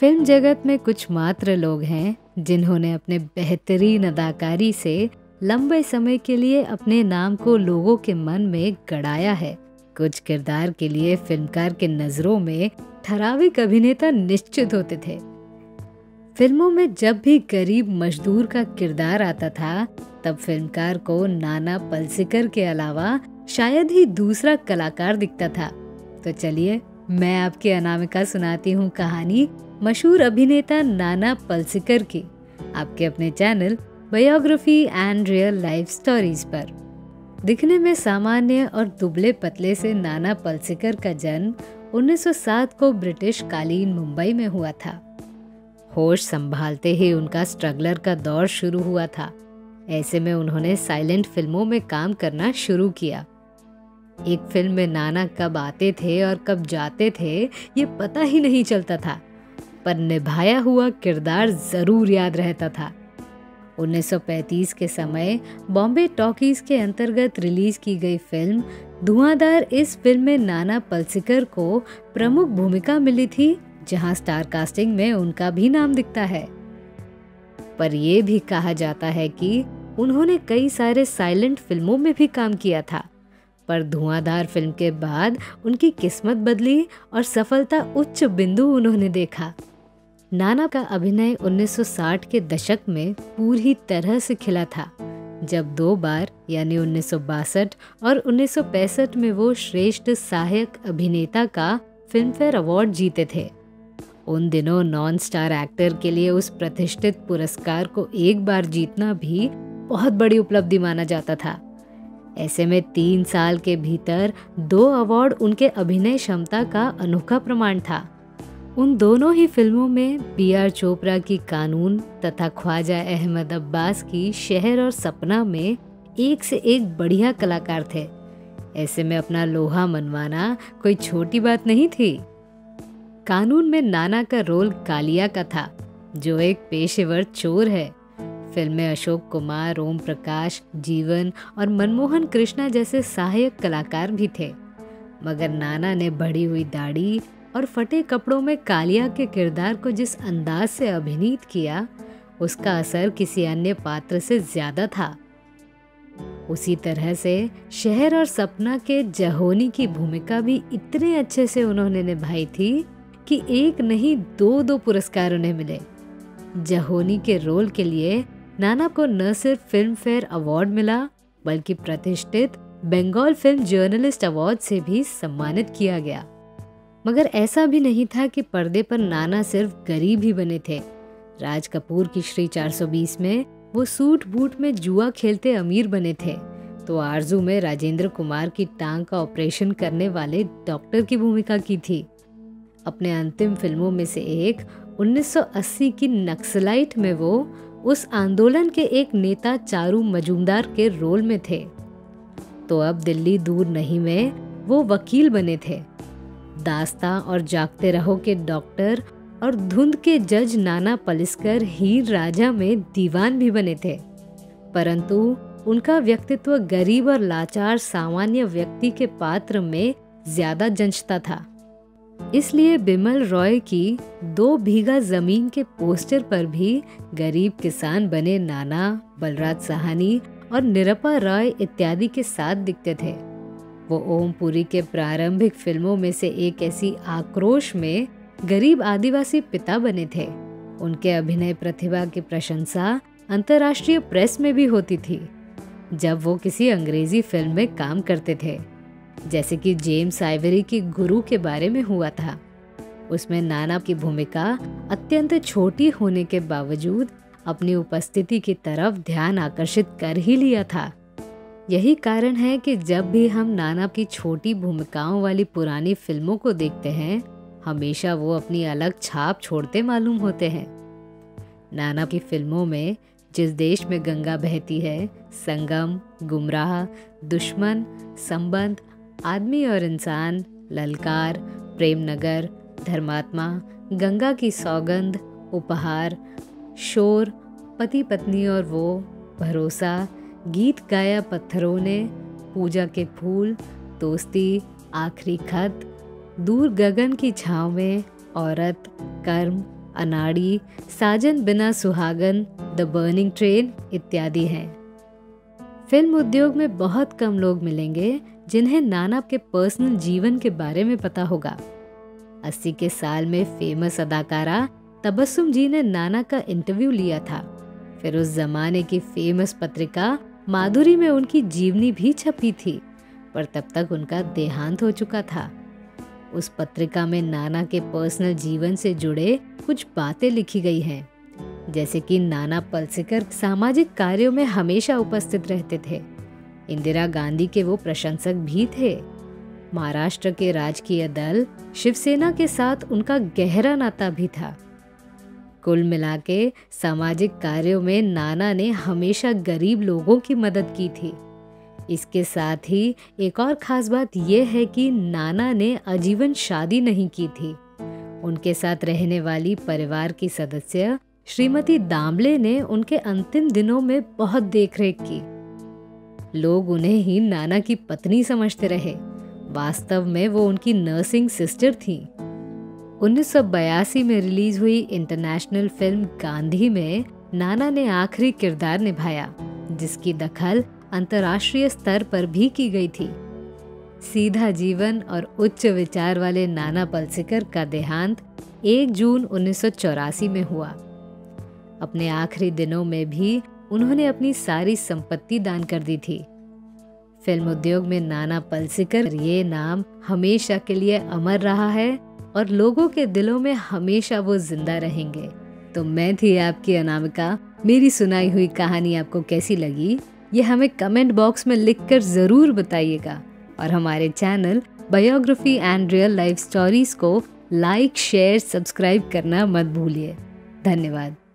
Film जगत में कुछ मात्र लोग हैं जिन्होंने अपने बेहतरीन अदाकारी से लंबे समय के लिए अपने नाम को लोगों के मन में गड़ाया है। कुछ किरदार के लिए फिल्मकार के नज़रों में ठराविक अभिनेता निश्चित होते थे। फिल्मों में जब भी गरीब मजदूर का किरदार आता था तब फिल्मकार को नाना पलसीकर के अलावा शायद ही दूसरा कलाकार दिखता था। तो चलिए मैं आपके अनामिका सुनाती हूँ कहानी मशहूर अभिनेता नाना पलसीकर की, आपके अपने channel biography and real life stories पर। दिखने में सामान्य और दुबले पतले से नाना पलसीकर का जन्म 1907 को ब्रिटिश कालीन मुंबई में हुआ था। होश संभालते ही उनका स्ट्रगलर का दौर शुरू हुआ था। ऐसे में उन्होंने साइलेंट फिल्मों में काम करना शुरू किया। एक फिल्म में नाना कब आते थे और कब जाते थे ये पता ही नहीं चलता था, पर निभाया हुआ किरदार जरूर याद रहता था। 1935 के समय बॉम्बे टॉकीज के अंतर्गत रिलीज की गई फिल्म धुआंधार, इस फिल्म में नाना पलसीकर को प्रमुख भूमिका मिली थी, जहां स्टार कास्टिंग में उनका भी नाम दिखता है। पर यह भी कहा जाता है कि उन्होंने कई सारे साइलेंट फिल्मों में भी काम किया था, पर धुआंधार फिल्म के बाद उनकी किस्मत बदली और सफलता उच्च बिंदु उन्होंने देखा। नाना का अभिनय 1960 के दशक में पूरी तरह से खिला था, जब दो बार यानी 1962 और 1965 में वो श्रेष्ठ सहायक अभिनेता का फिल्मफेयर अवार्ड जीते थे। उन दिनों नॉन स्टार एक्टर के लिए उस प्रतिष्ठित पुरस्कार को एक बार जीतना भी बहुत बड़ी उपलब्धि माना जाता था। ऐसे में 3 साल के भीतर 2 अवार्ड उनके अभिनय क्षमता का अनोखा प्रमाण था। उन दोनों ही फिल्मों में BR चोपड़ा की कानून तथा ख्वाजा अहमद अब्बास की शहर और सपना में एक से एक बढ़िया कलाकार थे। ऐसे में अपना लोहा मनवाना कोई छोटी बात नहीं थी। कानून में नाना का रोल कालिया का था, जो एक पेशेवर चोर है। फिल्म में अशोक कुमार, ओम प्रकाश, जीवन और मनमोहन कृष्णा जैसे सहायक कलाकार भी थे, मगर नाना ने बढ़ी हुई दाढ़ी और फटे कपड़ों में कालिया के किरदार को जिस अंदाज से अभिनीत किया, उसका असर किसी अन्य पात्र से ज्यादा था। उसी तरह से शहर और सपना के जहोनी की भूमिका भी इतने अच्छे से उन्होंने निभाई थी कि एक नहीं 2 पुरस्कार उन्हें मिले। जहोनी के रोल के लिए नाना को न सिर्फ फिल्म फेयर अवार्ड मिला, बल्कि प्रतिष्ठित बंगाल फिल्म जर्नलिस्ट अवार्ड से भी सम्मानित किया गया। मगर ऐसा भी नहीं था कि पर्दे पर नाना सिर्फ गरीब ही बने थे। राज कपूर की श्री 420 में वो सूट बूट में जुआ खेलते अमीर बने थे, तो आरजू में राजेंद्र कुमार की टांग का ऑपरेशन करने वाले डॉक्टर की भूमिका की थी। अपने अंतिम फिल्मों में से एक 1980 की नक्सलाइट में वो उस आंदोलन के एक नेता चारू मजूमदार के रोल में थे। तो अब दिल्ली दूर नहीं में वो वकील बने थे। दास्तां और जागते रहो के डॉक्टर और धुंध के जज नाना पलसीकर हीर राजा में दीवान भी बने थे, परंतु उनका व्यक्तित्व गरीब और लाचार सामान्य व्यक्ति के पात्र में ज्यादा जंचता था। इसलिए बिमल रॉय की 2 बीघा जमीन के पोस्टर पर भी गरीब किसान बने नाना बलराज साहनी और निरपा राय इत्यादि के साथ दिखते थे। वो ओम पुरी के प्रारंभिक फिल्मों में से एक ऐसी आक्रोश में गरीब आदिवासी पिता बने थे। उनके अभिनय प्रतिभा की प्रशंसा अंतर्राष्ट्रीय प्रेस में भी होती थी जब वो किसी अंग्रेजी फिल्म में काम करते थे, जैसे कि जेम्स आइवरी की गुरु के बारे में हुआ था। उसमें नाना की भूमिका अत्यंत छोटी होने के बावजूद अपनी उपस्थिति की तरफ ध्यान आकर्षित कर ही लिया था। यही कारण है कि जब भी हम नाना की छोटी भूमिकाओं वाली पुरानी फिल्मों को देखते हैं, हमेशा वो अपनी अलग छाप छोड़ते मालूम होते हैं। नाना की फिल्मों में जिस देश में गंगा बहती है, संगम, गुमराह, दुश्मन, संबंध, आदमी और इंसान, ललकार, प्रेमनगर, धर्मात्मा, गंगा की सौगंध, उपहार, शोर, पति पत्नी और वो, भरोसा, गीत गाया पत्थरों ने, पूजा के फूल, दोस्ती, आखिरी खत, दूर गगन की छाँव में, औरत, कर्म, अनाड़ी, साजन बिना सुहागन, द बर्निंग ट्रेन इत्यादि हैं। फिल्म उद्योग में बहुत कम लोग मिलेंगे जिन्हें नाना के पर्सनल जीवन के बारे में पता होगा। 80 के साल में फेमस अदाकारा तबस्सुम जी ने नाना का इंटरव्यू लिया था। फिर उस जमाने की फेमस पत्रिका माधुरी में उनकी जीवनी भी छपी थी, पर तब तक उनका देहांत हो चुका था। उस पत्रिका में नाना के पर्सनल जीवन से जुड़े कुछ बातें लिखी गई हैं, जैसे कि नाना पलसीकर सामाजिक कार्यों में हमेशा उपस्थित रहते थे। इंदिरा गांधी के वो प्रशंसक भी थे। महाराष्ट्र के राजकीय दल शिवसेना के साथ उनका गहरा नाता भी था। कुल मिलाके सामाजिक कार्यों में नाना ने हमेशा गरीब लोगों की मदद की थी। इसके साथ ही एक और खास बात यह है कि नाना ने आजीवन शादी नहीं की थी। उनके साथ रहने वाली परिवार की सदस्य श्रीमती दामले ने उनके अंतिम दिनों में बहुत देखरेख की। लोग उन्हें ही नाना की पत्नी समझते रहे, वास्तव में वो उनकी नर्सिंग सिस्टर थी। 1982 में रिलीज हुई इंटरनेशनल फिल्म गांधी में नाना ने आखिरी किरदार निभाया, जिसकी दखल अंतर्राष्ट्रीय स्तर पर भी की गई थी। सीधा जीवन और उच्च विचार वाले नाना पलसीकर का देहांत 1 जून 1984 में हुआ। अपने आखिरी दिनों में भी उन्होंने अपनी सारी संपत्ति दान कर दी थी। फिल्म उद्योग में नाना पलसीकर ये नाम हमेशा के लिए अमर रहा है और लोगों के दिलों में हमेशा वो जिंदा रहेंगे। तो मैं थी आपकी अनामिका। मेरी सुनाई हुई कहानी आपको कैसी लगी, ये हमें कमेंट बॉक्स में लिखकर ज़रूर बताइएगा। और हमारे channel biography and real life stories को लाइक, शेयर, सब्सक्राइब करना मत भूलिए। धन्यवाद।